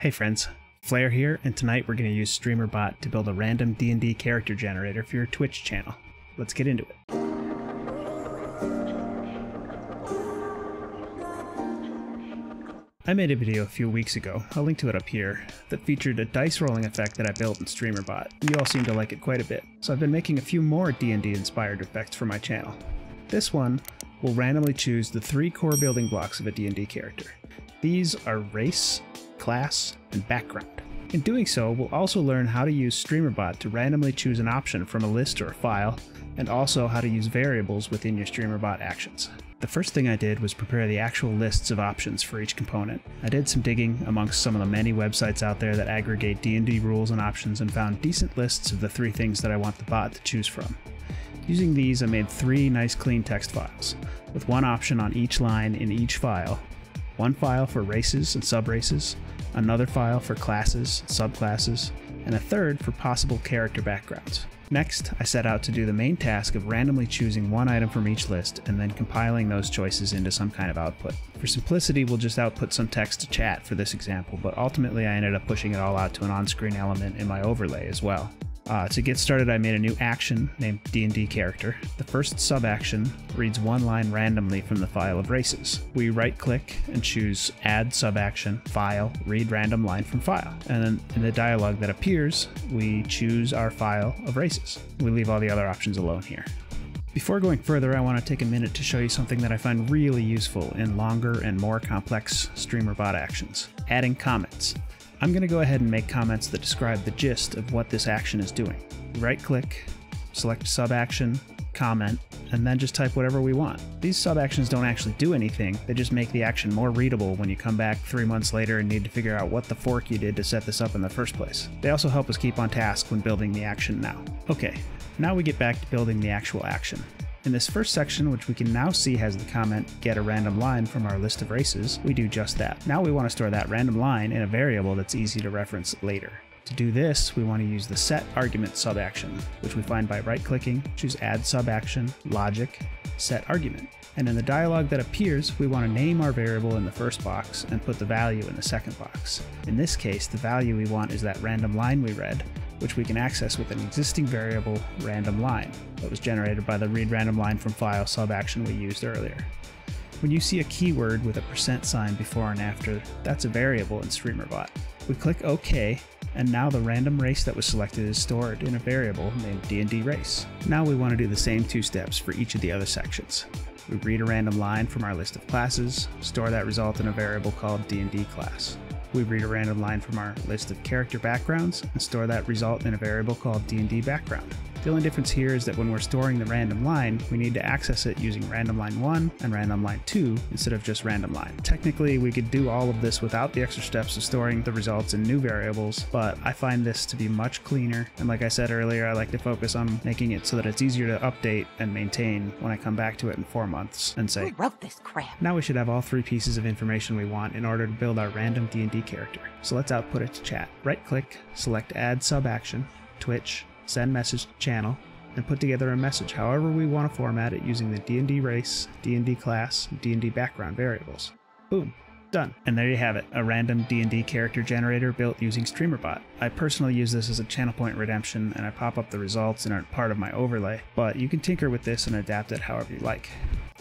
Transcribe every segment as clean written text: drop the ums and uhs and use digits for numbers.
Hey friends, Phlare here, and tonight we're going to use Streamer.bot to build a random D&D character generator for your Twitch channel. Let's get into it. I made a video a few weeks ago, I'll link to it up here, that featured a dice rolling effect that I built in Streamer.bot, and you all seem to like it quite a bit, so I've been making a few more D&D inspired effects for my channel. This one will randomly choose the three core building blocks of a D&D character. These are race, class, and background. In doing so, we'll also learn how to use Streamer.bot to randomly choose an option from a list or a file, and also how to use variables within your Streamer.bot actions. The first thing I did was prepare the actual lists of options for each component. I did some digging amongst some of the many websites out there that aggregate D&D rules and options and found decent lists of the three things that I want the bot to choose from. Using these, I made three nice clean text files, with one option on each line in each file, one file for races and sub-races, another file for classes, subclasses, and a third for possible character backgrounds. Next, I set out to do the main task of randomly choosing one item from each list and then compiling those choices into some kind of output. For simplicity, we'll just output some text to chat for this example, but ultimately I ended up pushing it all out to an on-screen element in my overlay as well. To get started, I made a new action named D&D Character. The first sub-action reads one line randomly from the file of races. We right-click and choose Add Sub-Action, File, Read Random Line from File. And then in the dialog that appears, we choose our file of races. We leave all the other options alone here. Before going further, I want to take a minute to show you something that I find really useful in longer and more complex Streamer.bot actions: adding comments. I'm going to go ahead and make comments that describe the gist of what this action is doing. Right-click, select sub-action, comment, and then just type whatever we want. These sub-actions don't actually do anything, they just make the action more readable when you come back 3 months later and need to figure out what the fork you did to set this up in the first place. They also help us keep on task when building the action now. Okay, now we get back to building the actual action. In this first section, which we can now see has the comment, get a random line from our list of races, we do just that. Now we want to store that random line in a variable that's easy to reference later. To do this, we want to use the set argument sub-action, which we find by right-clicking, choose add sub-action, logic, set argument. And in the dialog that appears, we want to name our variable in the first box and put the value in the second box. In this case, the value we want is that random line we read, which we can access with an existing variable random line that was generated by the read random line from file sub-action we used earlier. When you see a keyword with a %sign before and after, that's a variable in Streamer.bot. We click OK, and now the random race that was selected is stored in a variable named D&D race. Now we want to do the same two steps for each of the other sections. We read a random line from our list of classes, store that result in a variable called D&D class. We read a random line from our list of character backgrounds and store that result in a variable called D&D background. The only difference here is that when we're storing the random line, we need to access it using random line 1 and random line 2 instead of just random line. Technically, we could do all of this without the extra steps of storing the results in new variables, but I find this to be much cleaner, and like I said earlier, I like to focus on making it so that it's easier to update and maintain when I come back to it in 4 months and say, "Who wrote this crap?" Now we should have all three pieces of information we want in order to build our random D&D character. So let's output it to chat. Right-click, select Add Sub-Action, Twitch, send message to channel, and put together a message however we want to format it using the D&D race, D&D class, D&D background variables. Boom. Done. And there you have it, a random D&D character generator built using Streamer.bot. I personally use this as a channel point redemption, and I pop up the results and aren't part of my overlay, but you can tinker with this and adapt it however you like.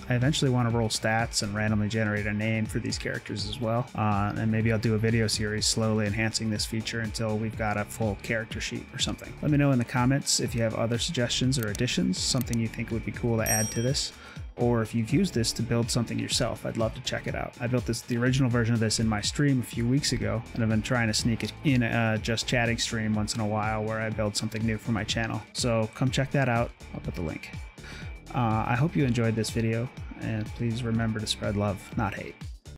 I eventually want to roll stats and randomly generate a name for these characters as well, and maybe I'll do a video series slowly enhancing this feature until we've got a full character sheet or something. Let me know in the comments if you have other suggestions or additions, something you think would be cool to add to this, or if you've used this to build something yourself. I'd love to check it out. I built the original version of this in my stream a few weeks ago, and I've been trying to sneak it in a Just Chatting stream once in a while where I build something new for my channel, so come check that out. I'll put the link. I hope you enjoyed this video, and please remember to spread love, not hate.